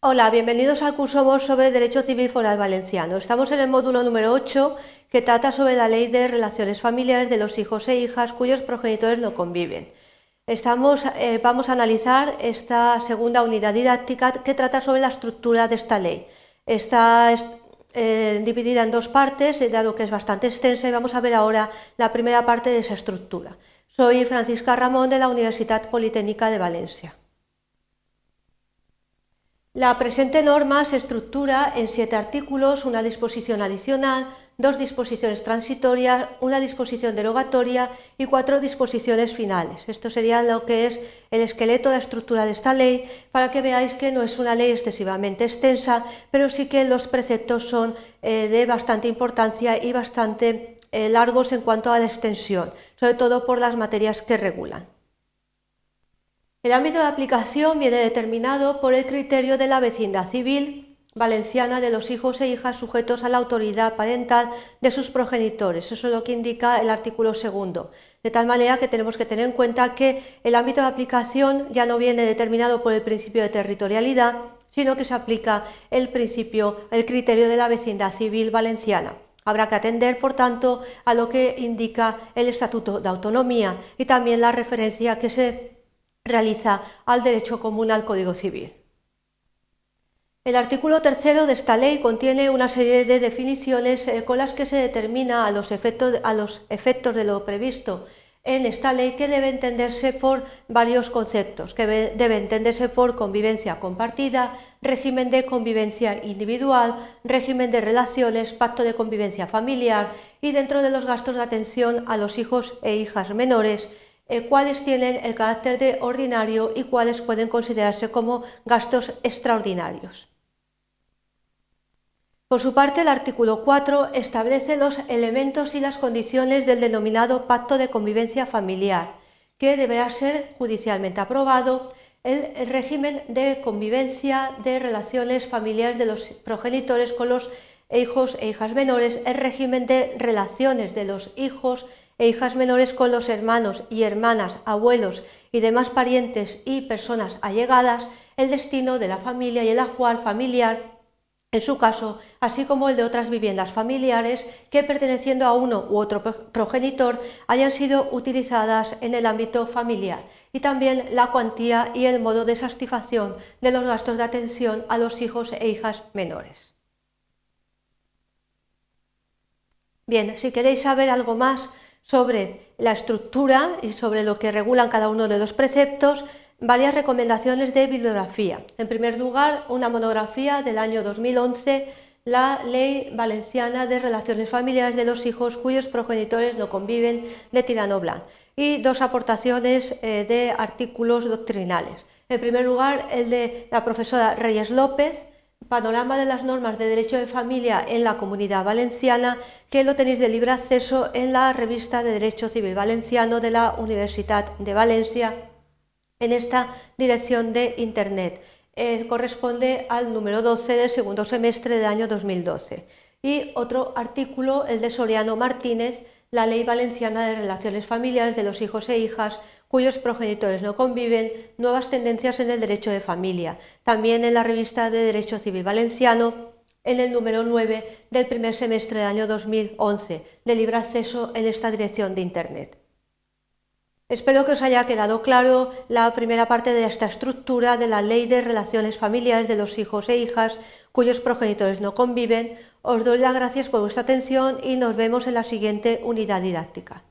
Hola, bienvenidos al curso MOOC sobre Derecho Civil Valenciano. Estamos en el módulo número 8, que trata sobre la ley de relaciones familiares de los hijos e hijas cuyos progenitores no conviven. Vamos a analizar esta segunda unidad didáctica que trata sobre la estructura de esta ley. Está dividida en dos partes, dado que es bastante extensa, y vamos a ver ahora la primera parte de esa estructura. Soy Francisca Ramón, de la Universitat Politècnica de Valencia. La presente norma se estructura en 7 artículos, una disposición adicional, 2 disposiciones transitorias, una disposición derogatoria y 4 disposiciones finales. Esto sería lo que es el esqueleto de la estructura de esta ley, para que veáis que no es una ley excesivamente extensa, pero sí que los preceptos son de bastante importancia y bastante largos en cuanto a la extensión, sobre todo por las materias que regulan. El ámbito de aplicación viene determinado por el criterio de la vecindad civil valenciana de los hijos e hijas sujetos a la autoridad parental de sus progenitores. Eso es lo que indica el artículo 2. De tal manera que tenemos que tener en cuenta que el ámbito de aplicación ya no viene determinado por el principio de territorialidad, sino que se aplica el criterio de la vecindad civil valenciana. Habrá que atender, por tanto, a lo que indica el Estatuto de Autonomía y también la referencia que se realiza al derecho común al Código Civil. El artículo 3 de esta ley contiene una serie de definiciones con las que se determina a los efectos de lo previsto en esta ley, que debe entenderse por varios conceptos, que debe entenderse por convivencia compartida, régimen de convivencia individual, régimen de relaciones, pacto de convivencia familiar y, dentro de los gastos de atención a los hijos e hijas menores, cuáles tienen el carácter de ordinario y cuáles pueden considerarse como gastos extraordinarios. Por su parte, el artículo 4 establece los elementos y las condiciones del denominado pacto de convivencia familiar, que deberá ser judicialmente aprobado, el régimen de convivencia de relaciones familiares de los progenitores con los hijos e hijas menores, el régimen de relaciones de los hijos e hijas menores con los hermanos y hermanas, abuelos y demás parientes y personas allegadas, el destino de la familia y el ajuar familiar, en su caso, así como el de otras viviendas familiares que, perteneciendo a uno u otro progenitor, hayan sido utilizadas en el ámbito familiar, y también la cuantía y el modo de satisfacción de los gastos de atención a los hijos e hijas menores. Bien, si queréis saber algo más sobre la estructura y sobre lo que regulan cada uno de los preceptos, varias recomendaciones de bibliografía. En primer lugar, una monografía del año 2011, la Ley Valenciana de Relaciones Familiares de los Hijos cuyos progenitores no conviven, de Tirant lo Blanch, y 2 aportaciones de artículos doctrinales. En primer lugar, el de la profesora Reyes López, Panorama de las normas de derecho de familia en la Comunidad Valenciana, que lo tenéis de libre acceso en la revista de Derecho Civil Valenciano de la Universidad de Valencia, en esta dirección de Internet. Corresponde al número 12 del segundo semestre del año 2012. Y otro artículo, el de Soriano Martínez, la Ley Valenciana de Relaciones Familiares de los Hijos e Hijas cuyos progenitores no conviven, nuevas tendencias en el derecho de familia, también en la revista de Derecho Civil Valenciano, en el número 9 del primer semestre del año 2011, de libre acceso en esta dirección de Internet. Espero que os haya quedado claro la primera parte de esta estructura de la Ley de Relaciones Familiares de los Hijos e Hijas cuyos progenitores no conviven. Os doy las gracias por vuestra atención y nos vemos en la siguiente unidad didáctica.